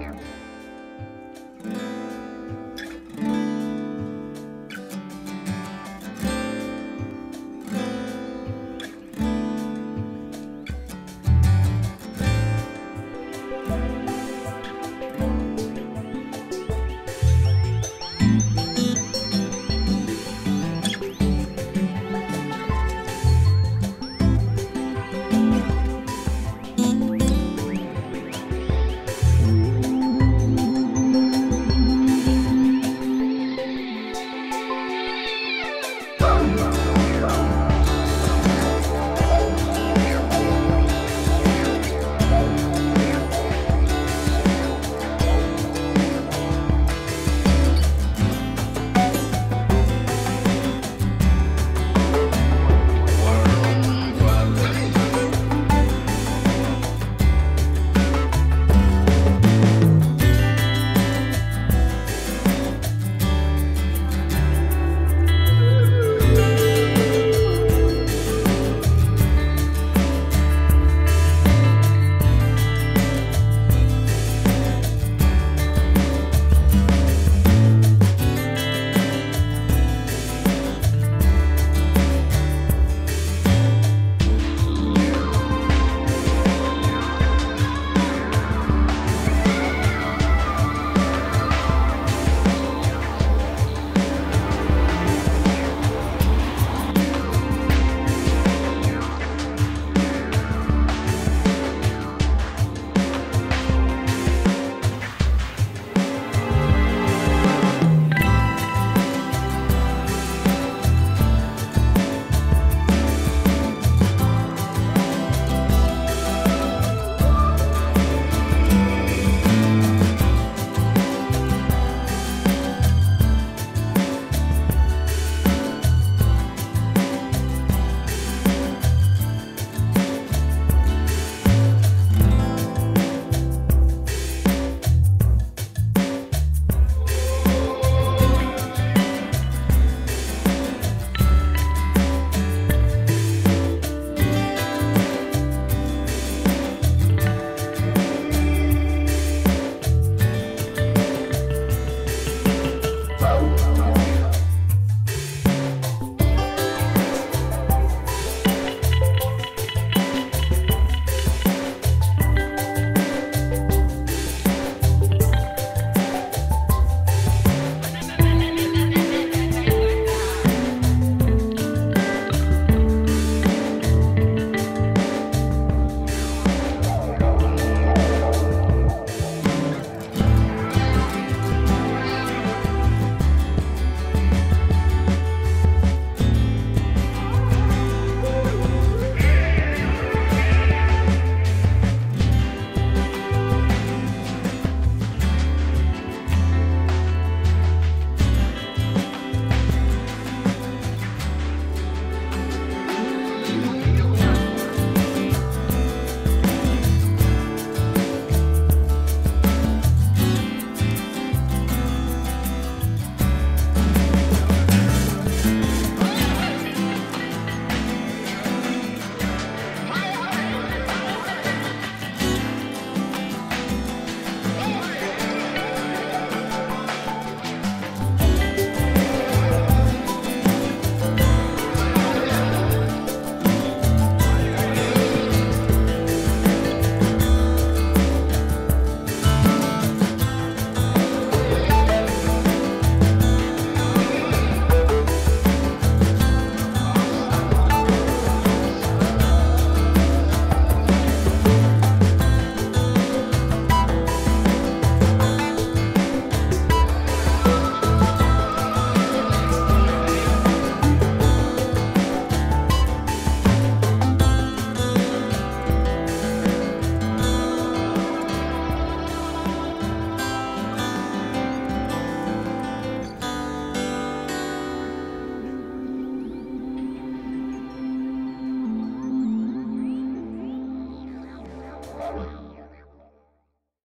here.